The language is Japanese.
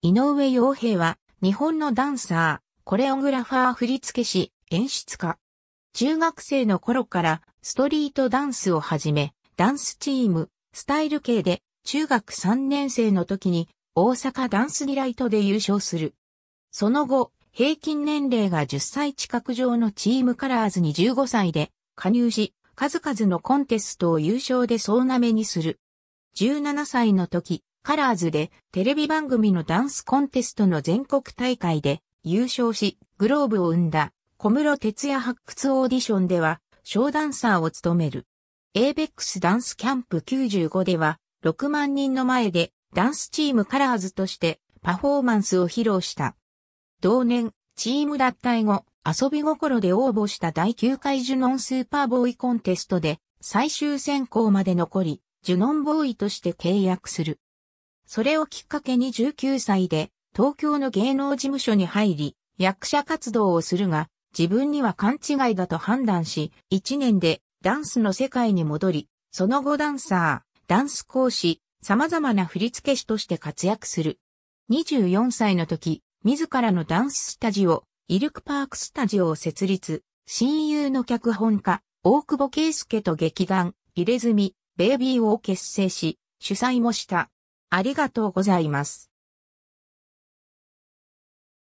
井上陽平は、日本のダンサー、コレオグラファー振付師、演出家。中学生の頃から、ストリートダンスをはじめ、ダンスチーム、スタイル系で、中学3年生の時に、大阪ダンスディライトで優勝する。その後、平均年齢が10歳近く上のチームカラーズに15歳で、加入し、数々のコンテストを優勝で総なめにする。17歳の時、カラーズでテレビ番組のダンスコンテストの全国大会で優勝し、グローブを生んだ小室哲哉発掘オーディションではショーダンサーを務める。ABEX ダンスキャンプ95では6万人の前でダンスチームカラーズとしてパフォーマンスを披露した。同年、チーム脱退後、遊び心で応募した第9回ジュノンスーパーボーイコンテストで最終選考まで残り、ジュノンボーイとして契約する。それをきっかけに19歳で東京の芸能事務所に入り役者活動をするが自分には勘違いだと判断し1年でダンスの世界に戻りその後ダンサー、ダンス講師、様々な振付師として活躍する。24歳の時自らのダンススタジオ、イルクパークスタジオを設立、親友の脚本家、大久保圭介と劇団、入れ墨、ベイビーを結成し主催もした。ありがとうございます。